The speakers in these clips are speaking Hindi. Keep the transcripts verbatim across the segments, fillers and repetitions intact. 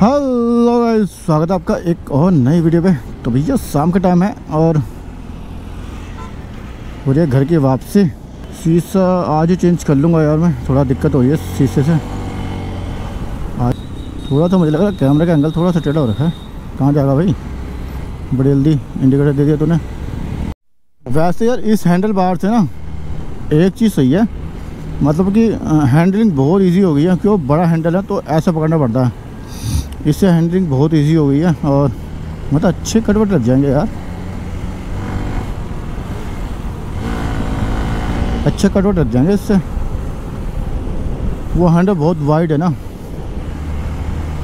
हेलो गाइस, स्वागत है आपका एक और नई वीडियो पे। तो भैया शाम का टाइम है और हो रही है घर की वापसी। शीशा आज ही चेंज कर लूँगा यार मैं, थोड़ा दिक्कत हो रही है शीशे से आज। थोड़ा सा मुझे लग रहा है कैमरे का एंगल थोड़ा सा टेढ़ा हो रखा है। कहाँ जाएगा भाई, बड़ी जल्दी इंडिकेटर दे दिया तूने। वैसे यार इस हैंडल बार से ना एक चीज़ सही है, मतलब कि हैंडलिंग बहुत ईजी हो गई है। क्यों, बड़ा हैंडल है तो ऐसा पकड़ना पड़ता है, इससे हैंडलिंग बहुत इजी हो गई है। और मतलब अच्छे कटवट लग जाएंगे यार, अच्छे कटवट लग जाएंगे इससे। वो हैंडल बहुत वाइड है ना,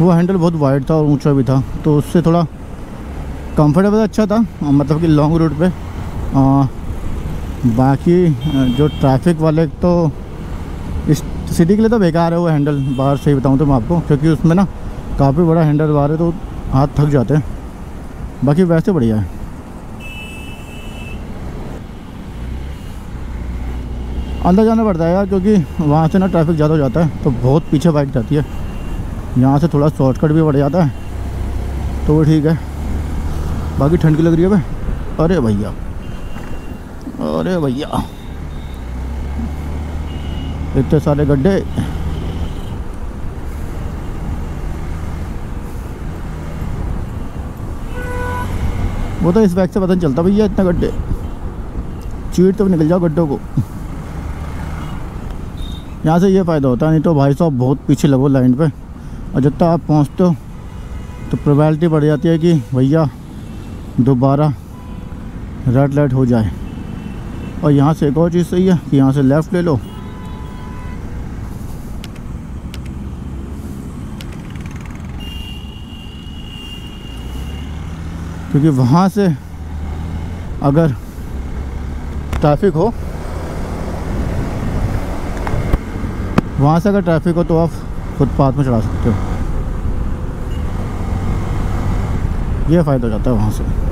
वो हैंडल बहुत वाइड था और ऊंचा भी था, तो उससे थोड़ा कंफर्टेबल अच्छा था, मतलब कि लॉन्ग रूट पे। आ, बाकी जो ट्रैफिक वाले तो इस सिटी के लिए तो बेकार है वो हैंडल बाहर, सही बताऊँ तो मैं आपको, क्योंकि उसमें ना काफ़ी बड़ा हैंडल बार है तो हाथ थक जाते हैं। बाकी वैसे बढ़िया है। अंदर जाना पड़ता है यार, क्योंकि वहाँ से ना ट्रैफिक ज़्यादा हो जाता है तो बहुत पीछे बाइक जाती है। यहाँ से थोड़ा शॉर्टकट भी बढ़ जाता है तो वो ठीक है। बाकी ठंड की लग रही है भाई। अरे भैया, अरे भैया, इतने सारे गड्ढे। वो तो इस बैग से पता नहीं चलता भैया इतना गड्ढे, चीट तो निकल जाओ गड्ढों को। यहाँ से ये फ़ायदा होता है, नहीं तो भाई साहब बहुत पीछे लगो लाइन पे, और जब तक आप पहुँचते हो तो प्रोबेबिलिटी बढ़ जाती है कि भैया दोबारा रेड लाइट हो जाए। और यहाँ से एक और चीज़ सही है कि यहाँ से लेफ़्ट ले लो। क्योंकि वहाँ से अगर ट्रैफिक हो वहाँ से अगर ट्रैफिक हो तो आप फुटपाथ में चढ़ा सकते हो, ये फ़ायदा हो जाता है वहाँ से।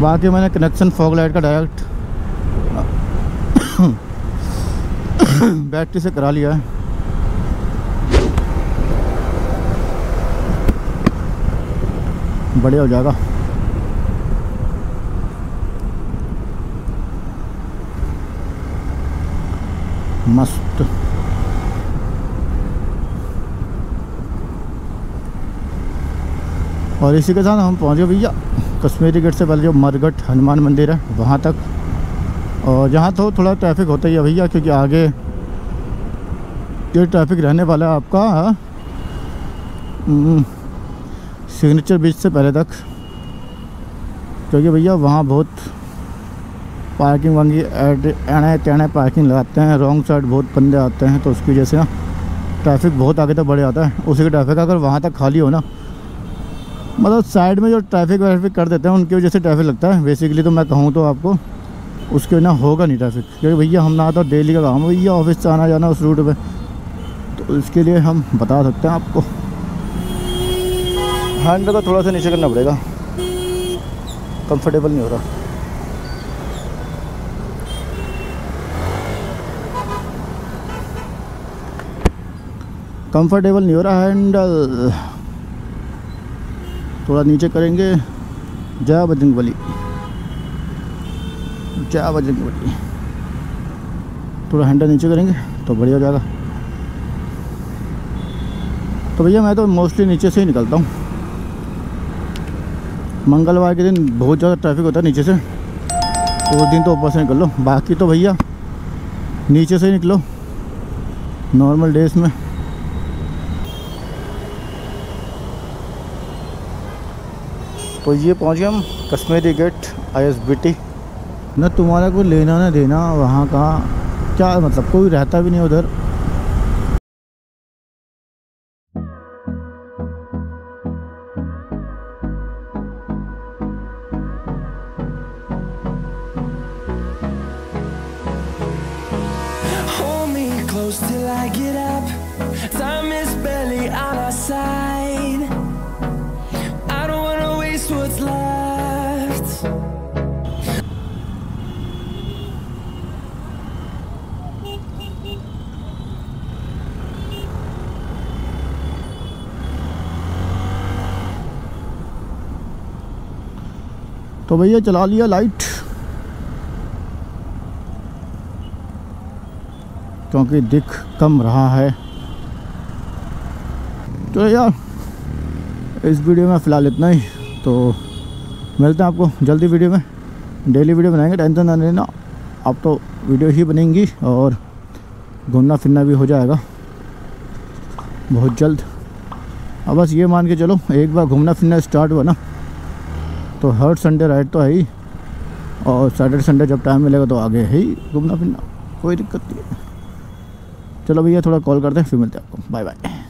बाकी मैंने कनेक्शन फॉग लाइट का डायरेक्ट बैटरी से करा लिया है। बढ़िया हो जाएगा। मस्त और इसी के साथ हम पहुँच गए भैया कश्मीरी गेट से पहले जो मरघट हनुमान मंदिर है वहाँ तक। और जहाँ तो थोड़ा ट्रैफिक होता ही है भैया, क्योंकि आगे ये ट्रैफिक रहने वाला है आपका सिग्नेचर बीच से पहले तक, क्योंकि भैया वहाँ बहुत पार्किंग वांगी एने तेने पार्किंग लगाते हैं, रॉन्ग साइड बहुत बंदे आते हैं, तो उसकी वजह से ना ट्रैफिक बहुत आगे तक बढ़ जाता है। उसी का ट्रैफिक अगर वहाँ तक खाली हो ना, मतलब साइड में जो ट्रैफिक व्रैफिक कर देते हैं उनकी वजह से ट्रैफिक लगता है बेसिकली। तो मैं कहूँ तो आपको उसके ना होगा नहीं ट्रैफिक, क्योंकि भैया हम ना तो डेली का काम है भैया ऑफिस से आना जाना उस रूट पे, तो इसके लिए हम बता सकते हैं आपको। हैंडल को थोड़ा सा नीचे करना पड़ेगा, कंफर्टेबल नहीं हो रहा। कंफर्टेबल नहीं हो रहा हैंडल, थोड़ा नीचे करेंगे। जय बजरंगबली, जय बजरंगबली। थोड़ा हैंडल नीचे करेंगे तो बढ़िया हो जाएगा। तो भैया मैं तो मोस्टली नीचे से ही निकलता हूँ। मंगलवार के दिन बहुत ज़्यादा ट्रैफिक होता है नीचे से, तो उस दिन तो ऊपर से निकल लो, बाकी तो भैया नीचे से ही निकलो नॉर्मल डेज में। तो ये पहुँच गए हम Kashmere Gate I S B T. ना तुम्हारा कोई लेना ना देना वहाँ का, क्या मतलब कोई रहता भी नहीं उधर। is what's left. तो भैया चला लिया लाइट, क्योंकि दिख कम रहा है। तो यार इस वीडियो में फ़िलहाल इतना ही, तो मिलते हैं आपको जल्दी वीडियो में। डेली वीडियो बनाएंगे, टेंशन ना लेना, आप तो वीडियो ही बनेंगी और घूमना फिरना भी हो जाएगा बहुत जल्द। अब बस ये मान के चलो, एक बार घूमना फिरना स्टार्ट हुआ ना तो हर संडे राइड तो है ही, और सैटरडे संडे जब टाइम मिलेगा तो आगे ही घूमना फिरना, कोई दिक्कत नहीं है। चलो भैया थोड़ा कॉल करते हैं, फिर मिलते हैं आपको। Bye bye.